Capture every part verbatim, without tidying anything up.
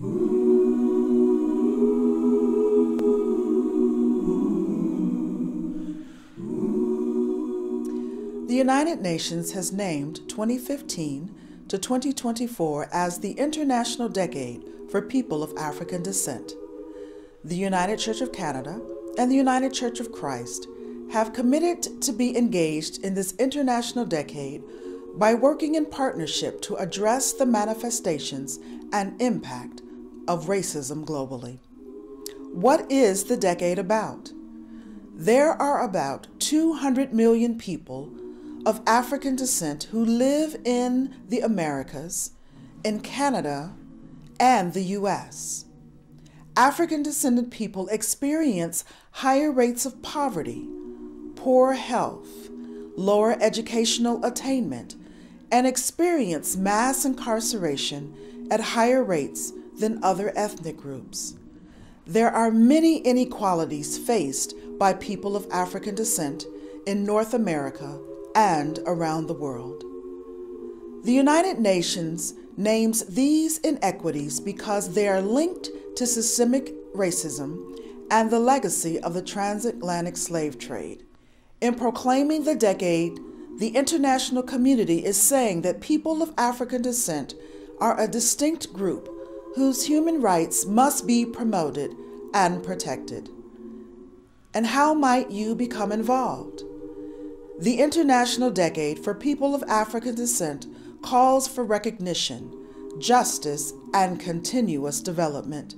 The United Nations has named twenty fifteen to twenty twenty-four as the International Decade for People of African Descent. The United Church of Canada and the United Church of Christ have committed to be engaged in this international decade by working in partnership to address the manifestations and impact of racism globally. What is the decade about? There are about two hundred million people of African descent who live in the Americas, in Canada, and the U S African descended people experience higher rates of poverty, poor health, lower educational attainment, and experience mass incarceration at higher rates than other ethnic groups. There are many inequalities faced by people of African descent in North America and around the world. The United Nations names these inequities because they are linked to systemic racism and the legacy of the transatlantic slave trade. In proclaiming the decade, the international community is saying that people of African descent are a distinct group whose human rights must be promoted and protected. And how might you become involved? The International Decade for People of African Descent calls for recognition, justice, and continuous development.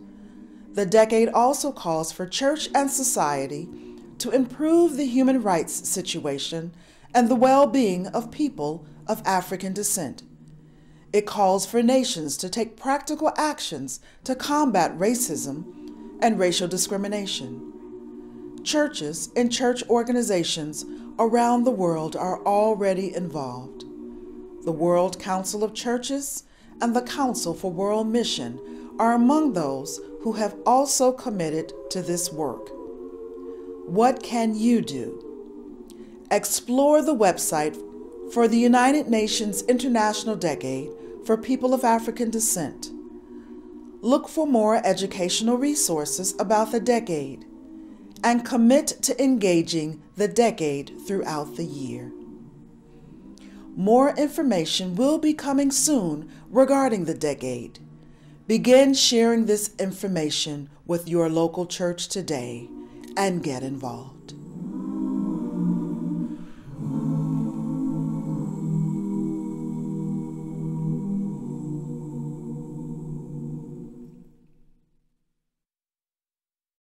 The decade also calls for church and society to improve the human rights situation and the well-being of people of African descent. It calls for nations to take practical actions to combat racism and racial discrimination. Churches and church organizations around the world are already involved. The World Council of Churches and the Council for World Mission are among those who have also committed to this work. What can you do? Explore the website for the United Nations International Decade for People of African Descent. Look for more educational resources about the decade and commit to engaging the decade throughout the year. More information will be coming soon regarding the decade. Begin sharing this information with your local church today and get involved.